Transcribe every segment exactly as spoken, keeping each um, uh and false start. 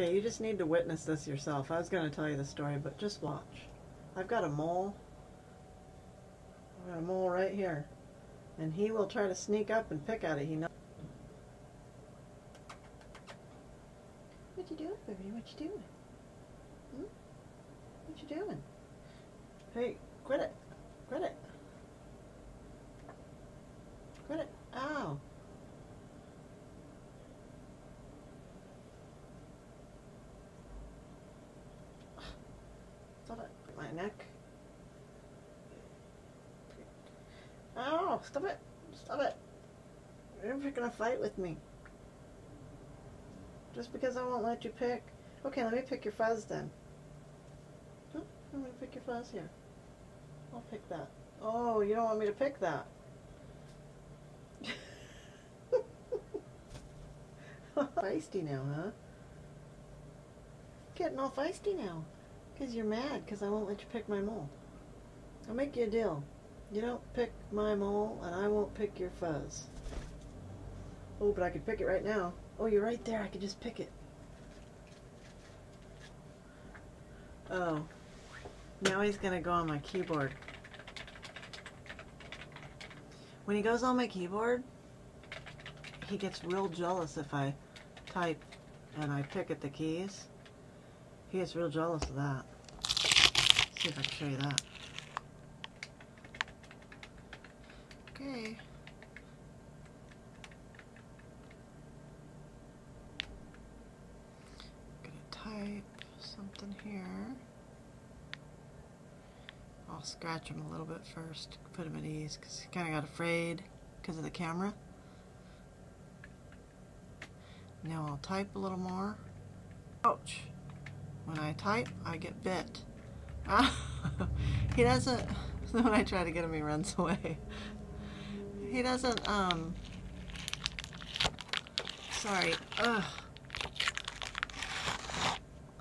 okay, you just need to witness this yourself. I was going to tell you the story, but just watch. I've got a mole. I've got a mole right here. And he will try to sneak up and pick at it. He knows. What you doing, baby? What you doing? Hmm? What you doing? Hey, quit it. Quit it. Quit it. Ow. My neck. Oh, stop it. Stop it. You're picking a fight with me. Just because I won't let you pick. Okay, let me pick your fuzz then. Huh? I'm going to pick your fuzz here. I'll pick that. Oh, you don't want me to pick that. Feisty now, huh? Getting all feisty now. Because you're mad because I won't let you pick my mole. I'll make you a deal. You don't pick my mole and I won't pick your fuzz. Oh, but I could pick it right now. Oh, you're right there. I could just pick it. Oh. Now he's going to go on my keyboard. When he goes on my keyboard, he gets real jealous if I type and I pick at the keys. He gets real jealous of that. Let's see if I can show you that. Okay. I'm gonna type something here. I'll scratch him a little bit first, put him at ease, because he kind of got afraid because of the camera. Now I'll type a little more. Ouch! When I type, I get bit. He doesn't, when I try to get him, he runs away. He doesn't, um, sorry. Ugh.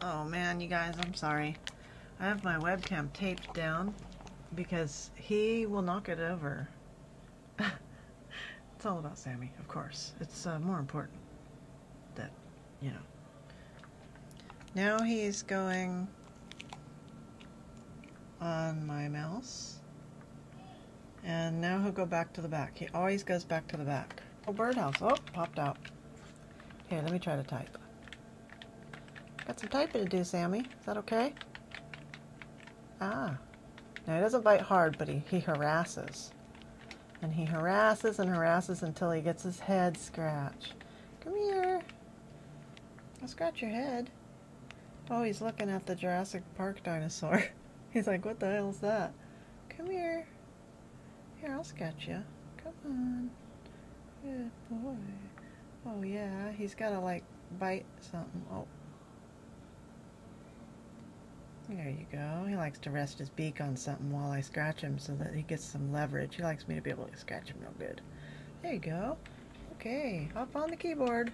Oh man, you guys, I'm sorry. I have my webcam taped down because he will knock it over. It's all about Sammy, of course. It's uh, more important that, you know. Now he's going on my mouse, and now he'll go back to the back. He always goes back to the back. Oh, birdhouse. Oh, popped out. Here, let me try to type. Got some typing to do, Sammy. Is that okay? Ah. Now, he doesn't bite hard, but he, he harasses. And he harasses and harasses until he gets his head scratched. Come here. I'll scratch your head. Oh, he's looking at the Jurassic Park dinosaur. He's like, what the hell is that? Come here. Here, I'll scratch you. Come on. Good boy. Oh, yeah. He's got to, like, bite something. Oh. There you go. He likes to rest his beak on something while I scratch him so that he gets some leverage. He likes me to be able to scratch him real good. There you go. Okay. Hop on the keyboard.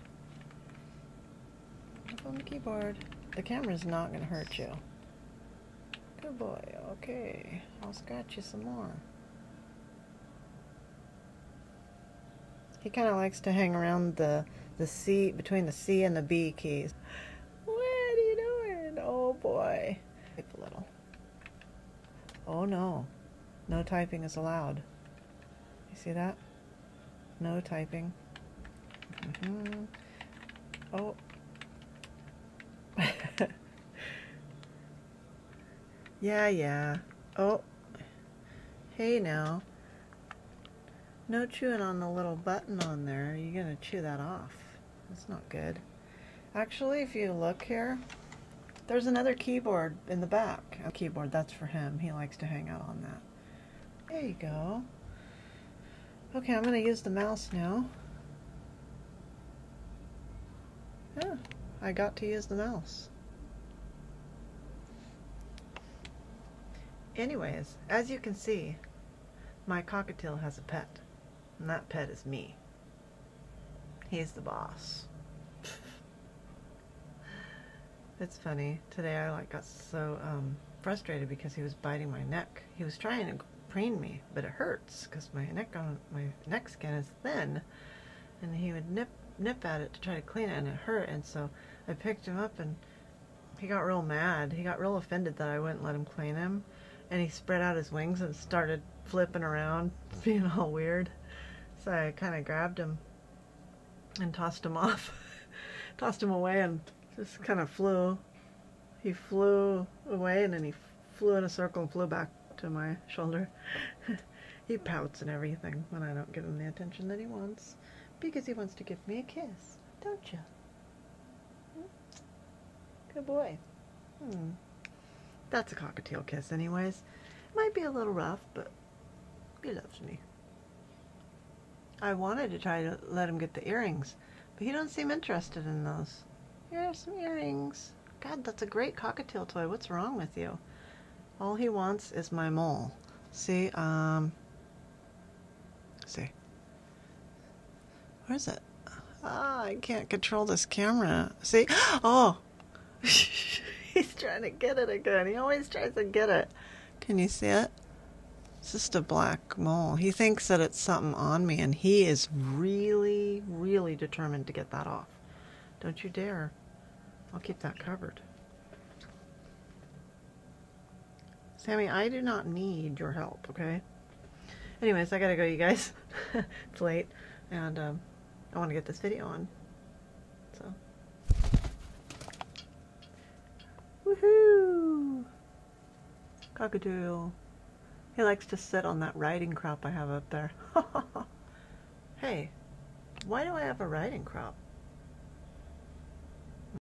Hop on the keyboard. The camera's not going to hurt you. Good boy. Okay. I'll scratch you some more. He kind of likes to hang around the, the C, between the C and the B keys. What are you doing? Oh, boy. Type a little. Oh, no. No typing is allowed. You see that? No typing. Mm-hmm. Oh. Yeah, yeah. Oh. Hey now. No chewing on the little button on there. You're going to chew that off. That's not good. Actually, if you look here, there's another keyboard in the back. A keyboard, that's for him. He likes to hang out on that. There you go. Okay, I'm going to use the mouse now. Yeah, I got to use the mouse. Anyways, as you can see, my cockatiel has a pet, and that pet is me. He's the boss. It's funny. Today I like got so um, frustrated because he was biting my neck. He was trying to preen me, but it hurts because my neck on my neck skin is thin, and he would nip nip at it to try to clean it, and it hurt. And so I picked him up, and he got real mad. He got real offended that I wouldn't let him clean him. And he spread out his wings and started flipping around, being all weird. So I kind of grabbed him and tossed him off. Tossed him away and just kind of flew. He flew away, and then he flew in a circle and flew back to my shoulder. He pouts and everything when I don't give him the attention that he wants, because he wants to give me a kiss. Don't you? Good boy. Hmm. That's a cockatiel kiss anyways. Might be a little rough, but he loves me. I wanted to try to let him get the earrings, but he don't seem interested in those. Here are some earrings. God, that's a great cockatiel toy. What's wrong with you? All he wants is my mole. See, um, see. Where is it? Ah, I can't control this camera. See? Oh! He's trying to get it again. He always tries to get it. Can you see it? It's just a black mole. He thinks that it's something on me, and he is really, really determined to get that off. Don't you dare. I'll keep that covered. Sammy, I do not need your help, okay? Anyways, I gotta go, you guys. It's late, and um, I want to get this video on. So. Woohoo! Cockatiel. He likes to sit on that riding crop I have up there. Hey, why do I have a riding crop?